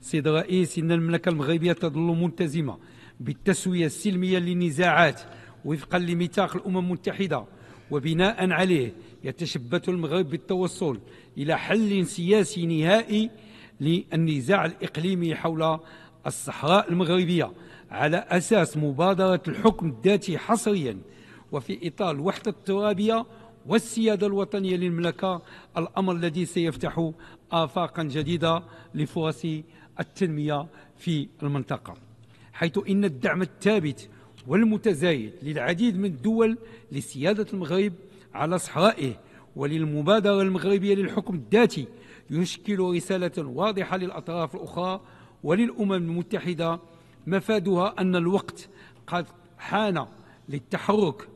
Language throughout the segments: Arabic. سيد الرئيس، إن المملكة المغربية تظل ملتزمة بالتسوية السلمية للنزاعات وفقا لميثاق الأمم المتحدة، وبناء عليه يتشبث المغرب بالتوصل إلى حل سياسي نهائي للنزاع الإقليمي حول الصحراء المغربية على أساس مبادرة الحكم الذاتي حصريا، وفي إطار الوحدة الترابية والسيادة الوطنية للمملكة، الأمر الذي سيفتح آفاقا جديدة لفرص التنمية في المنطقة، حيث إن الدعم الثابت والمتزايد للعديد من الدول لسيادة المغرب على صحرائه وللمبادرة المغربية للحكم الذاتي يشكل رسالة واضحة للأطراف الأخرى وللأمم المتحدة، مفادها أن الوقت قد حان للتحرك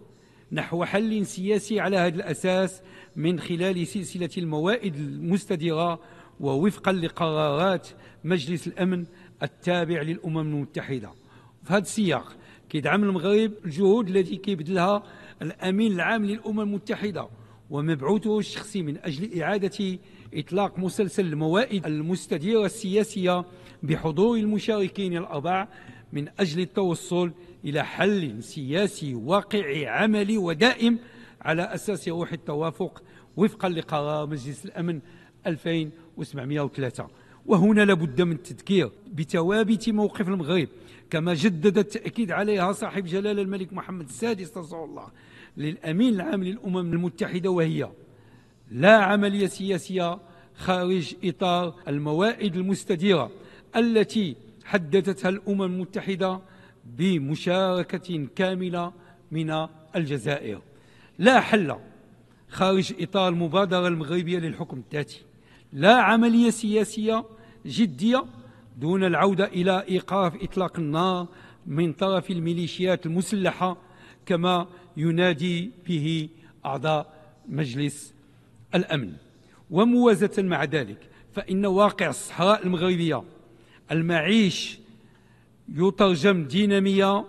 نحو حل سياسي على هذا الأساس من خلال سلسلة الموائد المستديرة ووفقا لقرارات مجلس الأمن التابع للأمم المتحدة. في هذا السياق كيدعم المغرب الجهود التي كيبذلها الأمين العام للأمم المتحدة ومبعوثه الشخصي من أجل إعادة إطلاق مسلسل الموائد المستديرة السياسية بحضور المشاركين الأربع من أجل التوصل إلى حل سياسي واقعي عملي ودائم على أساس روح التوافق وفقا لقرار مجلس الأمن 2703. وهنا لابد من التذكير بثوابت موقف المغرب، كما جدد التأكيد عليها صاحب جلالة الملك محمد السادس رضي الله للأمين العام للأمم المتحدة، وهي لا عملية سياسية خارج إطار الموائد المستديرة التي حددتها الأمم المتحدة بمشاركة كاملة من الجزائر، لا حل خارج إطار المبادرة المغربية للحكم الذاتي، لا عملية سياسية جدية دون العودة إلى إيقاف إطلاق النار من طرف الميليشيات المسلحة كما ينادي به أعضاء مجلس الأمن. وموازاة مع ذلك فإن واقع الصحراء المغربية المعيش يترجم دينامية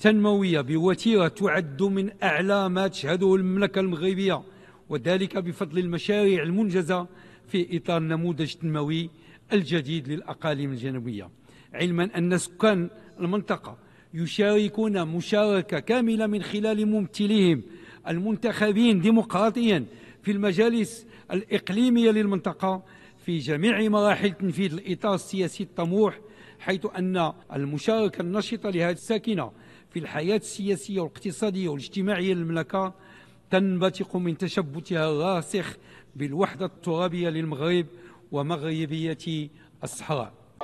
تنموية بوتيرة تعد من أعلى ما تشهده المملكة المغربية، وذلك بفضل المشاريع المنجزة في إطار النموذج التنموي الجديد للأقاليم الجنوبية، علما أن سكان المنطقة يشاركون مشاركة كاملة من خلال ممثليهم المنتخبين ديمقراطيا في المجالس الإقليمية للمنطقة في جميع مراحل تنفيذ الإطار السياسي الطموح، حيث أن المشاركة النشطة لهذه الساكنة في الحياة السياسية والاقتصادية والاجتماعية للمملكة تنبثق من تشبثها الراسخ بالوحدة الترابية للمغرب ومغربية الصحراء.